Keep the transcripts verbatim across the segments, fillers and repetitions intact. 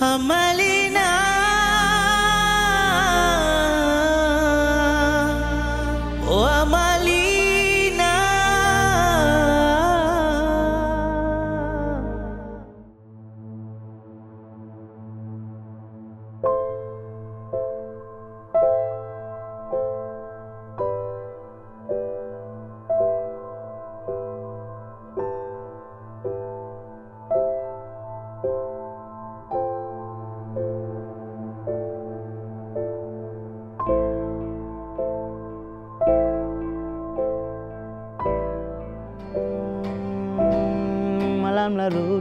amalina oh amalina larut,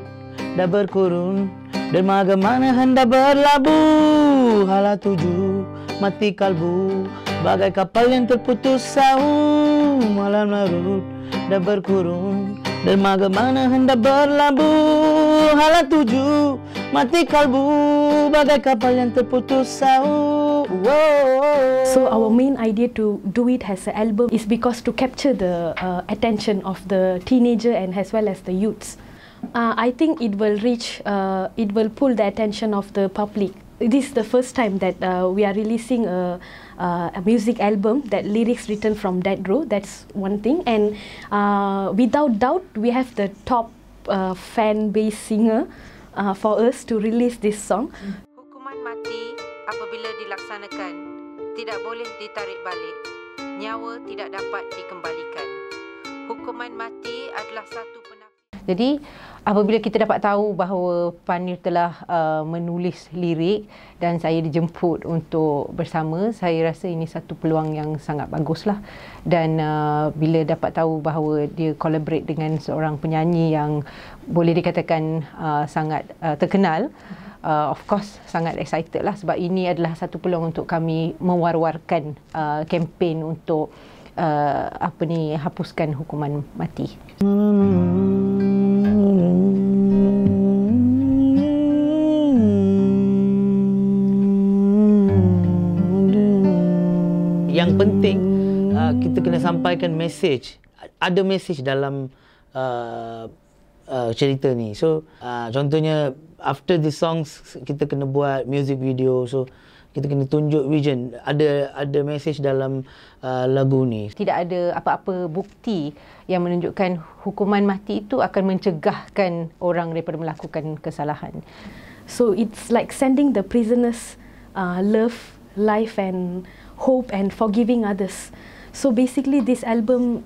dah berkurun dermaga mana hendak berlabuh. Hala tuju mati kalbu bagai kapal yang terputus saung. Malam larut dah berkurun dermaga mana hendak berlabuh. Hala tuju mati kalbu bagai kapal yang terputus saung. Wow. So our main idea to do it as an album is because to capture the uh, attention of the teenager and as well as the youths. Uh, I think it will reach, uh, it will pull the attention of the public. This is the first time that uh, we are releasing a, uh, a music album that lyrics written from death row. That's one thing. And uh, without doubt, we have the top uh, fan base singer uh, for us to release this song. Hukuman mati apabila dilaksanakan, tidak boleh ditarik balik. Nyawa tidak dapat dikembalikan. Hukuman mati adalah satu penafian. Jadi apabila kita dapat tahu bahawa Pannir telah uh, menulis lirik dan saya dijemput untuk bersama, saya rasa ini satu peluang yang sangat baguslah. Dan uh, bila dapat tahu bahawa dia collaborate dengan seorang penyanyi yang boleh dikatakan uh, sangat uh, terkenal, uh, of course sangat excited lah, sebab ini adalah satu peluang untuk kami mewar-warkan uh, kempen untuk uh, apa ni hapuskan hukuman mati. Hmm. Yang penting uh, kita kena sampaikan mesej. Ada mesej dalam uh, uh, cerita ni. So uh, contohnya after the songs kita kena buat music video. So kita kena tunjuk vision, ada ada mesej dalam uh, lagu ni. Tidak ada apa-apa bukti yang menunjukkan hukuman mati itu akan mencegahkan orang daripada melakukan kesalahan. So it's like sending the prisoners uh, love, life and hope and forgiving others. So basically this album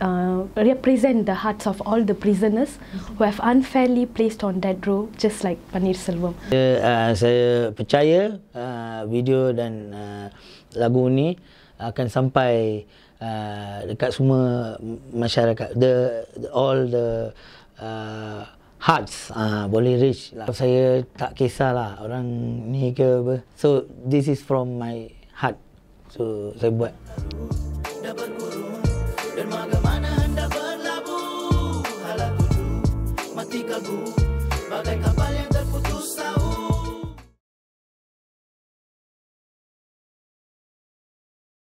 uh, represent the hearts of all the prisoners who have unfairly placed on death row, just like Pannir Selvam. Uh, saya percaya uh, video dan uh, lagu ni akan sampai uh, dekat semua masyarakat. The, the all the uh, hearts uh, boleh reach lah. Saya tak kisahlah orang ni ke apa. So this is from my heart. So saya buat. Dermaga mana hendak berlabuh, hala tuju mati kalbu bagai kapal yang terputus saung.